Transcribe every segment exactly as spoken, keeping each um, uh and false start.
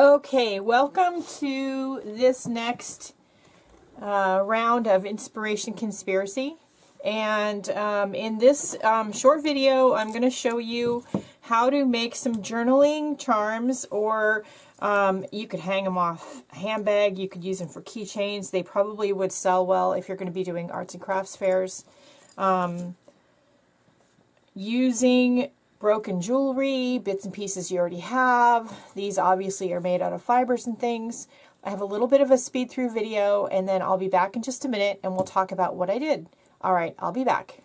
Okay, welcome to this next uh, round of Inspiration Conspiracy. And um, in this um, short video, I'm going to show you how to make some journaling charms, or um, you could hang them off a handbag. You could use them for keychains. They probably would sell well if you're going to be doing arts and crafts fairs. Um, using broken jewelry, bits and pieces you already have. These obviously are made out of fibers and things. I have a little bit of a speed through video, and then I'll be back in just a minute and we'll talk about what I did. All right, I'll be back.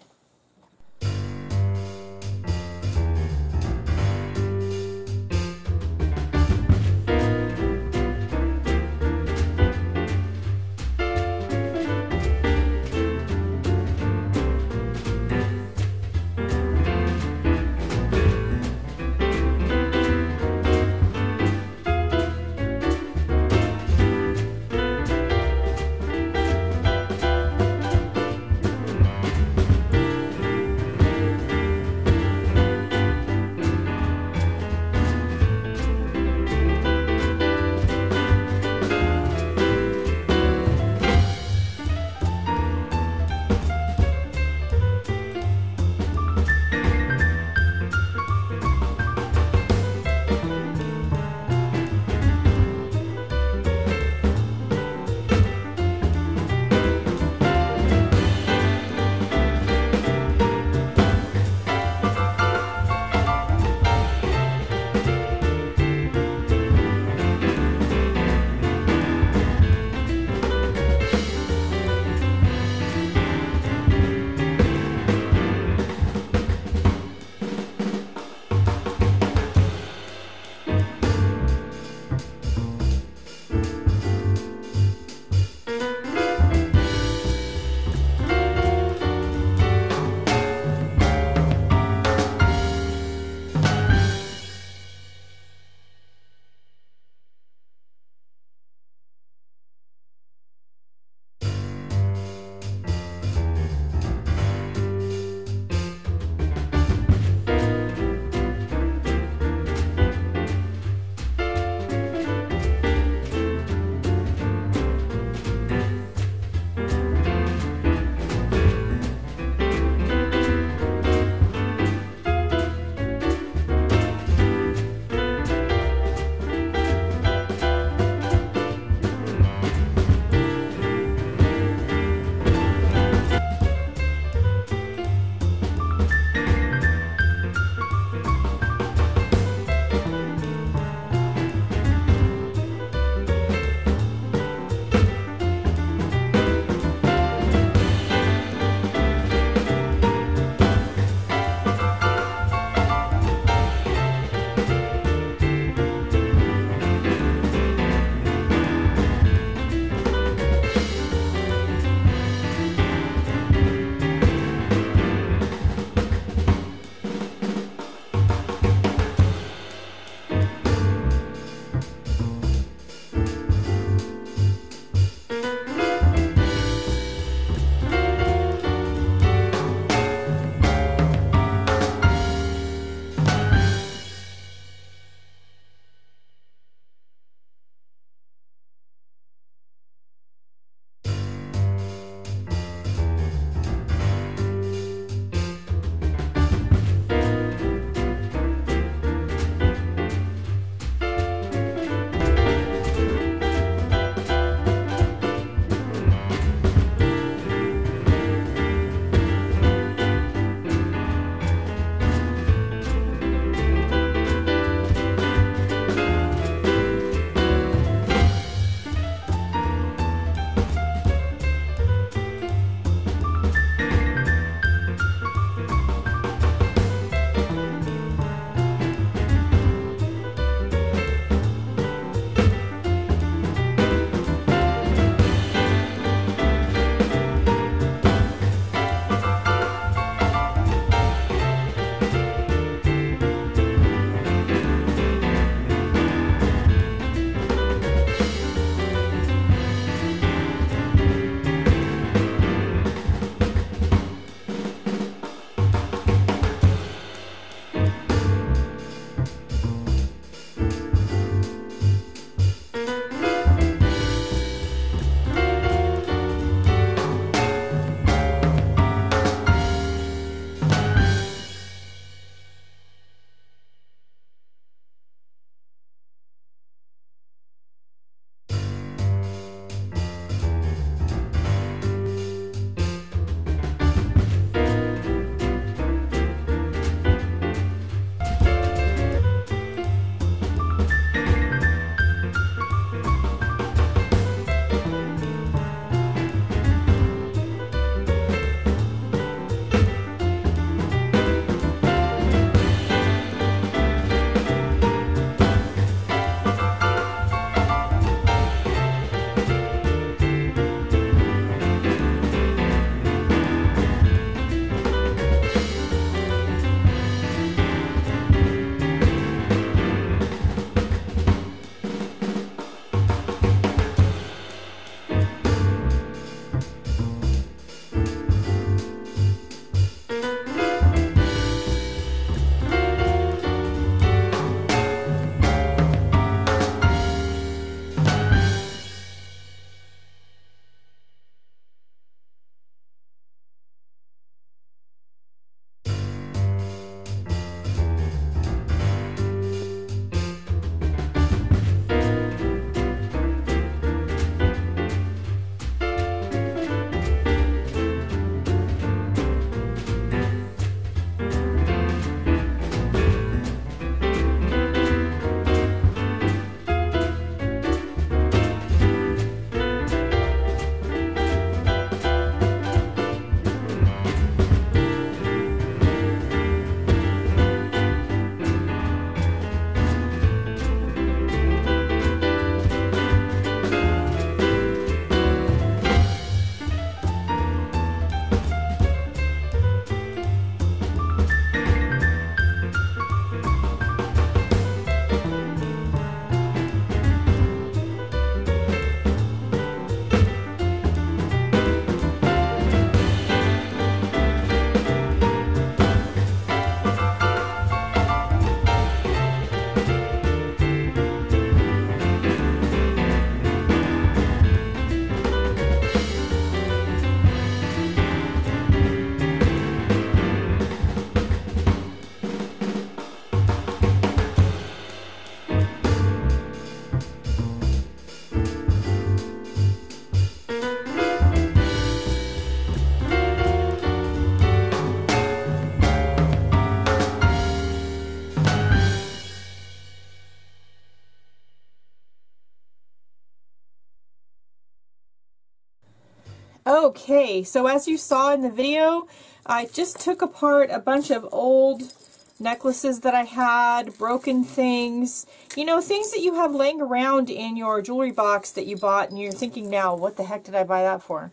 Okay, so as you saw in the video, I just took apart a bunch of old necklaces that I had, broken things, you know, things that you have laying around in your jewelry box that you bought and you're thinking now, what the heck did I buy that for?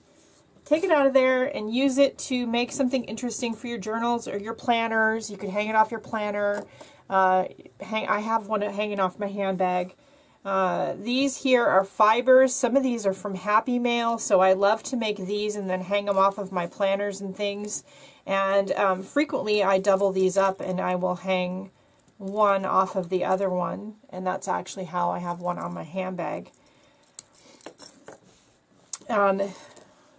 Take it out of there and use it to make something interesting for your journals or your planners. You could hang it off your planner. Uh, hang, I have one hanging off my handbag. Uh, these here are fibers. Some of these are from Happy Mail, so I love to make these and then hang them off of my planners and things. And um, frequently I double these up and I will hang one off of the other one. And that's actually how I have one on my handbag. Um,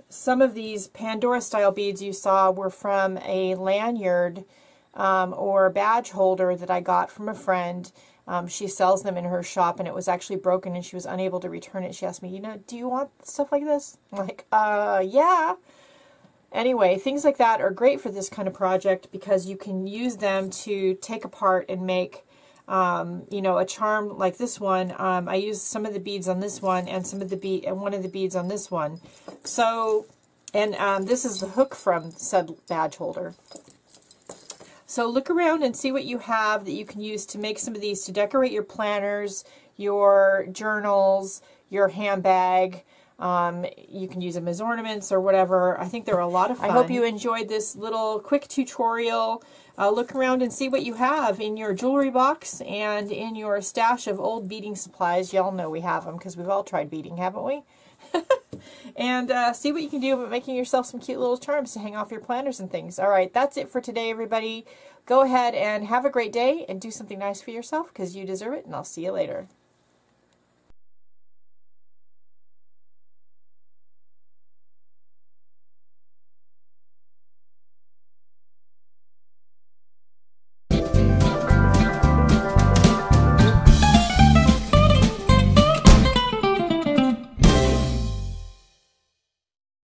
some of these Pandora style beads you saw were from a lanyard um, or badge holder that I got from a friend. Um, she sells them in her shop, and it was actually broken, and she was unable to return it. She asked me, you know, do you want stuff like this? I'm like, uh, yeah. Anyway, things like that are great for this kind of project because you can use them to take apart and make, um, you know, a charm like this one. Um, I used some of the beads on this one and some of the bead and one of the beads on this one. So, and um, this is the hook from said badge holder. So look around and see what you have that you can use to make some of these to decorate your planners, your journals, your handbag. Um, you can use them as ornaments or whatever. I think they're a lot of fun. I hope you enjoyed this little quick tutorial. Uh, look around and see what you have in your jewelry box and in your stash of old beading supplies. Y'all know we have them because we've all tried beading, haven't we? And uh, see what you can do about making yourself some cute little charms to hang off your planners and things. All right, that's it for today, everybody. Go ahead and have a great day and do something nice for yourself because you deserve it, and I'll see you later.